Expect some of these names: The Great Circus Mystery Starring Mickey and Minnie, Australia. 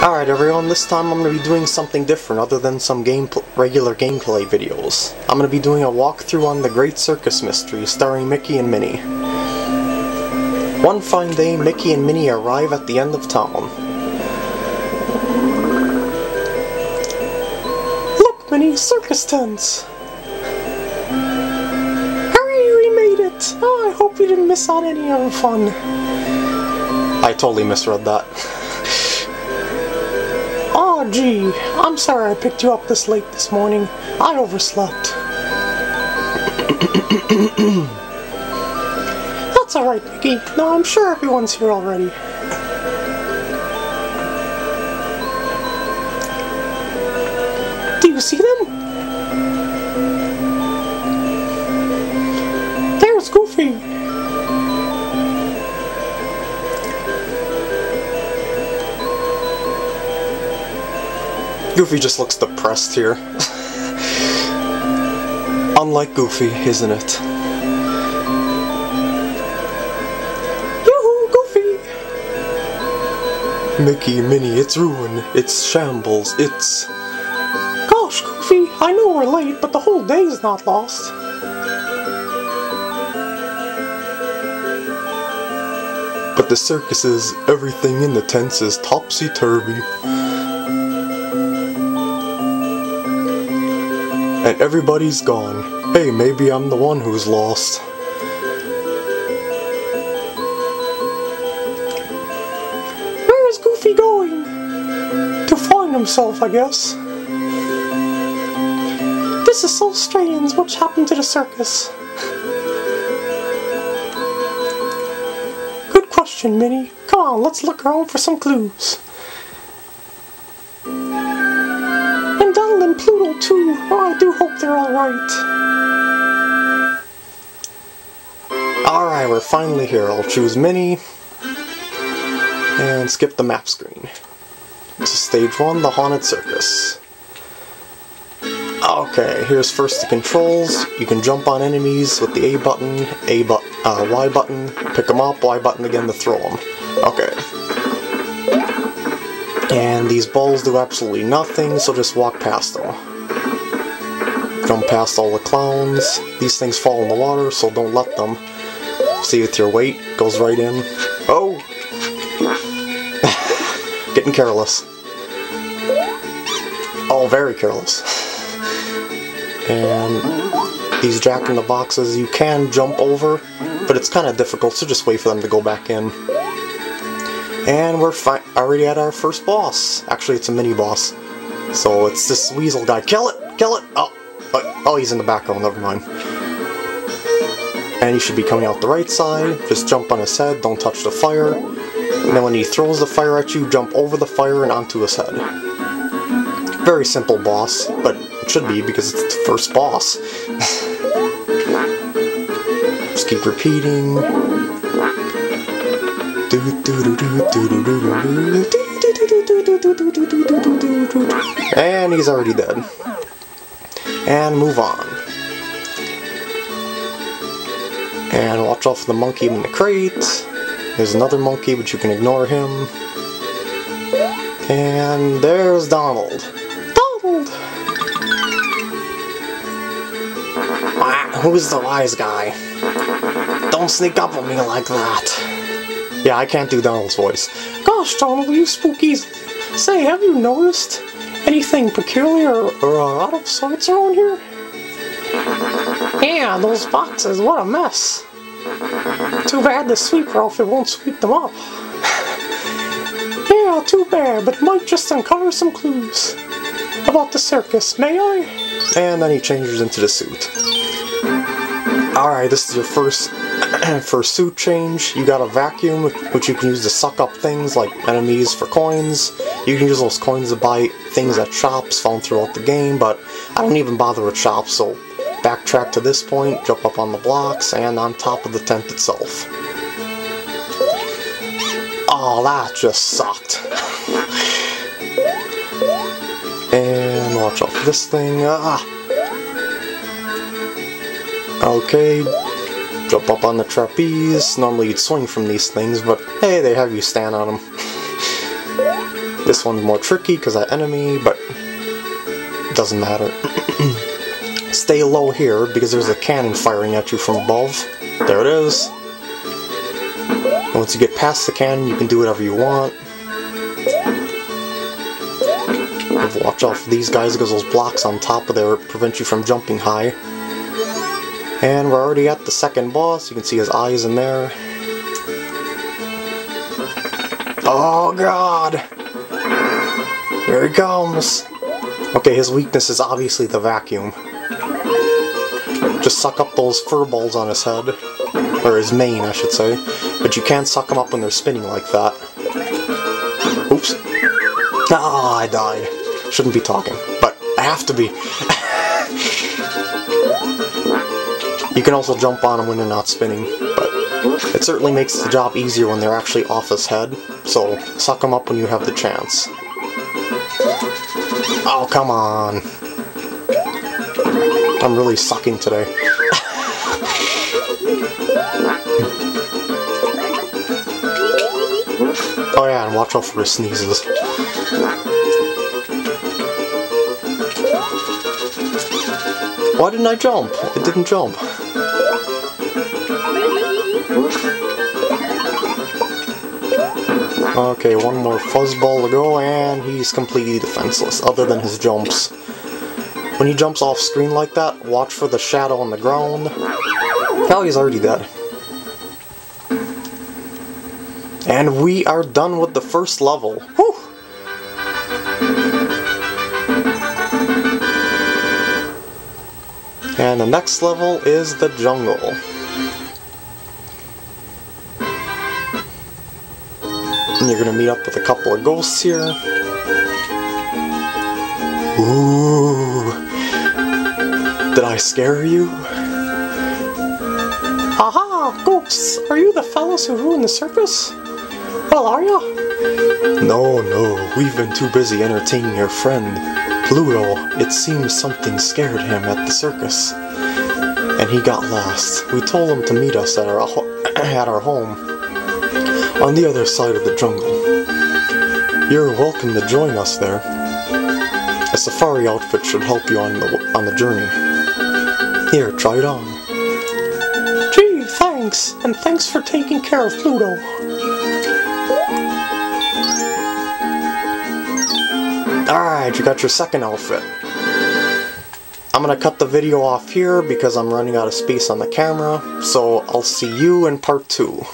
Alright everyone, this time I'm going to be doing something different other than some regular gameplay videos. I'm going to be doing a walkthrough on The Great Circus Mystery starring Mickey and Minnie. One fine day, Mickey and Minnie arrive at the end of town. Look Minnie, circus tents! Hurry, we made it! Oh, I hope you didn't miss out any of the fun. I totally misread that. Oh gee, I'm sorry I picked you up this late this morning. I overslept. That's alright, Mickey. No, I'm sure everyone's here already. Do you see them? There's Goofy! Goofy just looks depressed here. Unlike Goofy, isn't it? Yoo-hoo, Goofy! Mickey, Minnie, it's ruin. It's shambles. It's... Gosh, Goofy, I know we're late, but the whole day's not lost. But the circus is... everything in the tents is topsy-turvy. And everybody's gone. Hey, maybe I'm the one who's lost. Where is Goofy going? To find himself, I guess. This is so strange. What's happened to the circus? Good question, Minnie. Come on, let's look around for some clues. Pluto too. Oh, I do hope they're alright. Alright, we're finally here. I'll choose Minnie and skip the map screen. This is stage 1, the Haunted Circus. Okay, here's first the controls. You can jump on enemies with the A button, Y button, pick them up, Y button again to throw them. Okay. And these balls do absolutely nothing, so just walk past them. Jump past all the clowns. These things fall in the water, so don't let them. See with your weight, goes right in. Oh! Getting careless. Oh, very careless. And these jack-in-the-boxes you can jump over, but it's kind of difficult, so just wait for them to go back in. And we're already at our first boss. Actually, it's a mini-boss. So it's this weasel guy. Kill it! Kill it! Oh, he's in the background. Never mind. And he should be coming out the right side. Just jump on his head. Don't touch the fire. And then when he throws the fire at you, jump over the fire and onto his head. Very simple boss, but it should be because it's the first boss. Just keep repeating. And he's already dead. And move on. And watch out for the monkey in the crate. There's another monkey, but you can ignore him. And there's Donald. Donald! Ah, who's the wise guy? Don't sneak up on me like that. Yeah, I can't do Donald's voice. Gosh, Donald, you spookies! Say, have you noticed anything peculiar or out of sorts around here? Yeah, those boxes, what a mess. Too bad the sweeper outfit won't sweep them up. Yeah, too bad, but might just uncover some clues about the circus, may I? And then he changes into the suit. Alright, this is your first... For suit change, you got a vacuum, which you can use to suck up things like enemies for coins. You can use those coins to buy things at shops found throughout the game, but I don't even bother with shops, so backtrack to this point, jump up on the blocks, and on top of the tent itself. Oh, that just sucked. And watch out for this thing. Okay. Jump up on the trapeze. Normally you'd swing from these things, but hey, they have you stand on them. This one's more tricky because that enemy, but it doesn't matter. Stay low here because there's a cannon firing at you from above. There it is. And once you get past the cannon, you can do whatever you want. Watch out for these guys because those blocks on top of there prevent you from jumping high. And we're already at the second boss. You can see his eyes in there. Oh god! Here he comes! Okay, his weakness is obviously the vacuum. Just suck up those fur balls on his head. Or his mane, I should say. But you can't suck them up when they're spinning like that. Oops. Ah, I died. Shouldn't be talking, but I have to be. You can also jump on them when they're not spinning, but it certainly makes the job easier when they're actually off his head, so suck them up when you have the chance. Oh, come on. I'm really sucking today. Oh yeah, and watch out for his sneezes. Why didn't I jump? It didn't jump. Okay, one more fuzzball to go, and he's completely defenseless, other than his jumps. When he jumps off screen like that, watch for the shadow on the ground. Now he's already dead. And we are done with the first level. Whew! And the next level is the jungle. And you're gonna meet up with a couple of ghosts here. Ooh. Did I scare you? Aha! Ghosts! Are you the fellows who ruined the circus? Well, are ya? No. We've been too busy entertaining your friend. Pluto, it seems something scared him at the circus, and he got lost. We told him to meet us at our home, on the other side of the jungle. You're welcome to join us there. A safari outfit should help you on the journey. Here, try it on. Gee, thanks, and thanks for taking care of Pluto. Alright, you got your second outfit. I'm gonna cut the video off here because I'm running out of space on the camera, so I'll see you in part 2.